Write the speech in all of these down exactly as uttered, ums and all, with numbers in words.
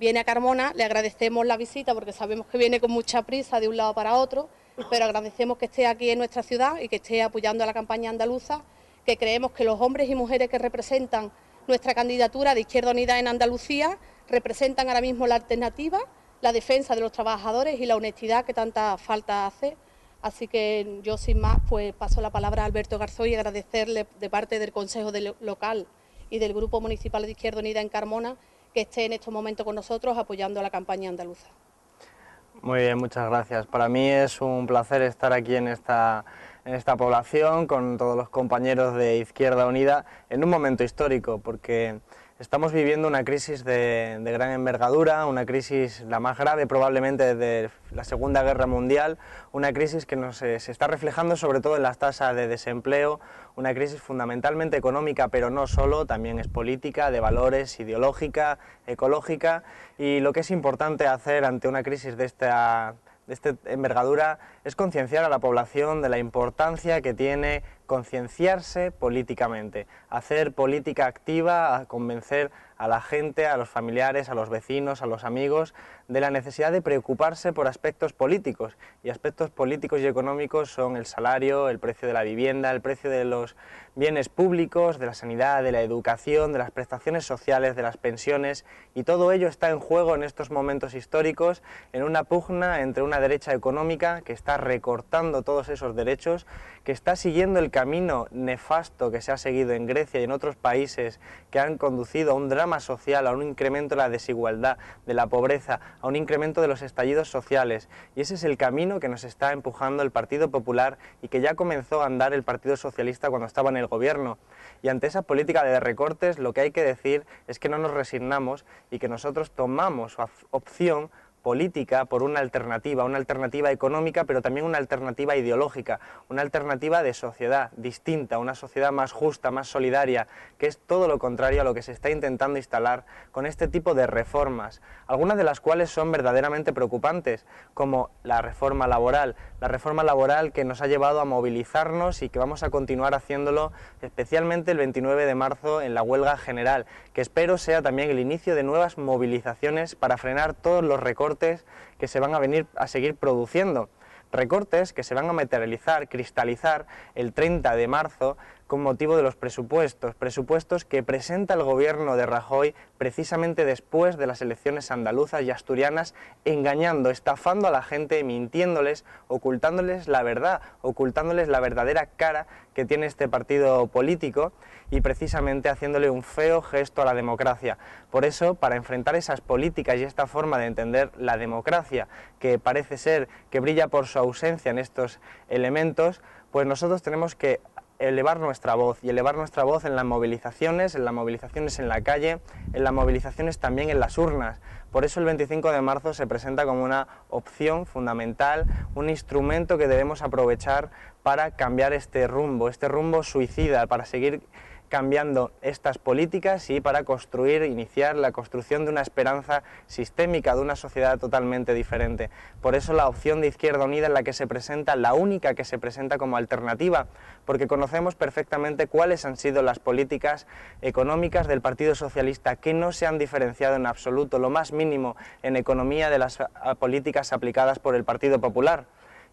Viene a Carmona, le agradecemos la visita porque sabemos que viene con mucha prisa de un lado para otro, pero agradecemos que esté aquí en nuestra ciudad y que esté apoyando a la campaña andaluza, que creemos que los hombres y mujeres que representan nuestra candidatura de Izquierda Unida en Andalucía representan ahora mismo la alternativa, la defensa de los trabajadores y la honestidad que tanta falta hace. Así que yo, sin más, pues paso la palabra a Alberto Garzón y agradecerle de parte del Consejo Local y del Grupo Municipal de Izquierda Unida en Carmona que esté en estos momentos con nosotros apoyando a la campaña andaluza. Muy bien, muchas gracias. Para mí es un placer estar aquí en esta, en esta población con todos los compañeros de Izquierda Unida en un momento histórico, porque estamos viviendo una crisis de, de gran envergadura, una crisis la más grave probablemente desde la Segunda Guerra Mundial, una crisis que nos, se está reflejando sobre todo en las tasas de desempleo, una crisis fundamentalmente económica, pero no solo, también es política, de valores, ideológica, ecológica, y lo que es importante hacer ante una crisis de esta, de esta envergadura es concienciar a la población de la importancia que tiene concienciarse políticamente, hacer política activa, a convencer a la gente, a los familiares, a los vecinos, a los amigos, de la necesidad de preocuparse por aspectos políticos. Y aspectos políticos y económicos son el salario, el precio de la vivienda, el precio de los bienes públicos, de la sanidad, de la educación, de las prestaciones sociales, de las pensiones, y todo ello está en juego en estos momentos históricos, en una pugna entre una derecha económica que está recortando todos esos derechos, que está siguiendo el camino camino nefasto que se ha seguido en Grecia y en otros países que han conducido a un drama social, a un incremento de la desigualdad, de la pobreza, a un incremento de los estallidos sociales. Y ese es el camino que nos está empujando el Partido Popular y que ya comenzó a andar el Partido Socialista cuando estaba en el gobierno. Y ante esa política de recortes, lo que hay que decir es que no nos resignamos y que nosotros tomamos opción política por una alternativa, una alternativa económica, pero también una alternativa ideológica, una alternativa de sociedad distinta, una sociedad más justa, más solidaria, que es todo lo contrario a lo que se está intentando instalar con este tipo de reformas, algunas de las cuales son verdaderamente preocupantes, como la reforma laboral, la reforma laboral que nos ha llevado a movilizarnos y que vamos a continuar haciéndolo, especialmente el veintinueve de marzo en la huelga general, que espero sea también el inicio de nuevas movilizaciones para frenar todos los recortes que se van a venir a seguir produciendo, recortes que se van a materializar, cristalizar el treinta de marzo con motivo de los presupuestos, presupuestos que presenta el gobierno de Rajoy precisamente después de las elecciones andaluzas y asturianas, engañando, estafando a la gente, mintiéndoles, ocultándoles la verdad, ocultándoles la verdadera cara que tiene este partido político y precisamente haciéndole un feo gesto a la democracia. Por eso, para enfrentar esas políticas y esta forma de entender la democracia, que parece ser que brilla por su ausencia en estos elementos, pues nosotros tenemos que elevar nuestra voz y elevar nuestra voz en las movilizaciones, en las movilizaciones en la calle, en las movilizaciones también en las urnas. Por eso el veinticinco de marzo se presenta como una opción fundamental, un instrumento que debemos aprovechar para cambiar este rumbo, este rumbo suicida, para seguir cambiando estas políticas y para construir, iniciar la construcción de una esperanza sistémica, de una sociedad totalmente diferente. Por eso la opción de Izquierda Unida es la que se presenta, la única que se presenta como alternativa, porque conocemos perfectamente cuáles han sido las políticas económicas del Partido Socialista, que no se han diferenciado en absoluto, lo más mínimo, en economía de las políticas aplicadas por el Partido Popular.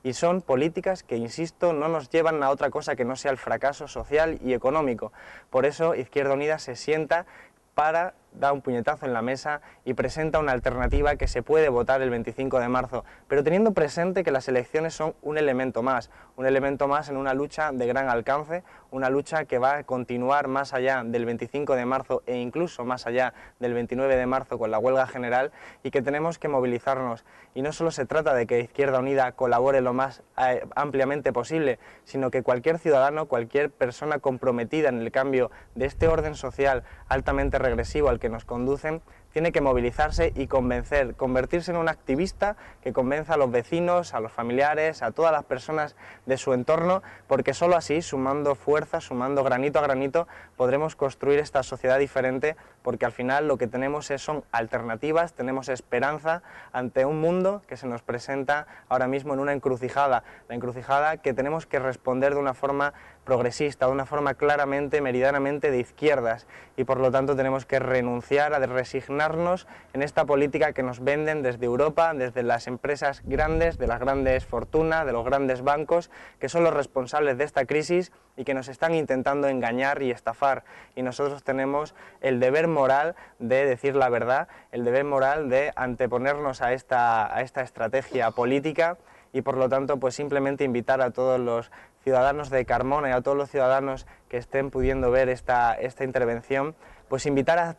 Y son políticas que, insisto, no nos llevan a otra cosa que no sea el fracaso social y económico. Por eso Izquierda Unida se sienta para dar un puñetazo en la mesa y presenta una alternativa que se puede votar el veinticinco de marzo, pero teniendo presente que las elecciones son un elemento más, un elemento más en una lucha de gran alcance, una lucha que va a continuar más allá del veinticinco de marzo e incluso más allá del veintinueve de marzo con la huelga general y que tenemos que movilizarnos. Y no solo se trata de que Izquierda Unida colabore lo más eh, ampliamente posible, sino que cualquier ciudadano, cualquier persona comprometida en el cambio de este orden social altamente regresivo al que nos conducen, tiene que movilizarse y convencer, convertirse en un activista que convenza a los vecinos, a los familiares, a todas las personas de su entorno, porque solo así, sumando fuerza, sumando granito a granito, podremos construir esta sociedad diferente, porque al final lo que tenemos es, son alternativas, tenemos esperanza ante un mundo que se nos presenta ahora mismo en una encrucijada, la encrucijada que tenemos que responder de una forma progresista, de una forma claramente, meridianamente de izquierdas, y por lo tanto tenemos que renunciar a resignar internarnos en esta política que nos venden desde Europa, desde las empresas grandes, de las grandes fortunas, de los grandes bancos, que son los responsables de esta crisis y que nos están intentando engañar y estafar. Y nosotros tenemos el deber moral de decir la verdad, el deber moral de anteponernos a esta, a esta estrategia política y, por lo tanto, pues simplemente invitar a todos los ciudadanos de Carmona y a todos los ciudadanos que estén pudiendo ver esta, esta intervención, pues invitar a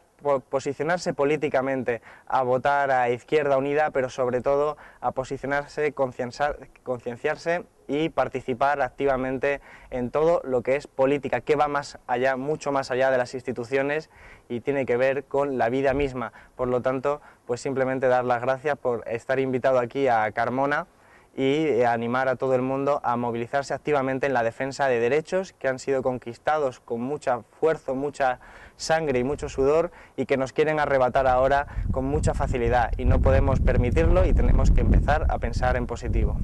posicionarse políticamente, a votar a Izquierda Unida, pero sobre todo a posicionarse, concienciarse y participar activamente en todo lo que es política, que va más allá, mucho más allá de las instituciones y tiene que ver con la vida misma. Por lo tanto, pues simplemente dar las gracias por estar invitado aquí a Carmona y animar a todo el mundo a movilizarse activamente en la defensa de derechos que han sido conquistados con mucho esfuerzo, mucha sangre y mucho sudor y que nos quieren arrebatar ahora con mucha facilidad, y no podemos permitirlo y tenemos que empezar a pensar en positivo.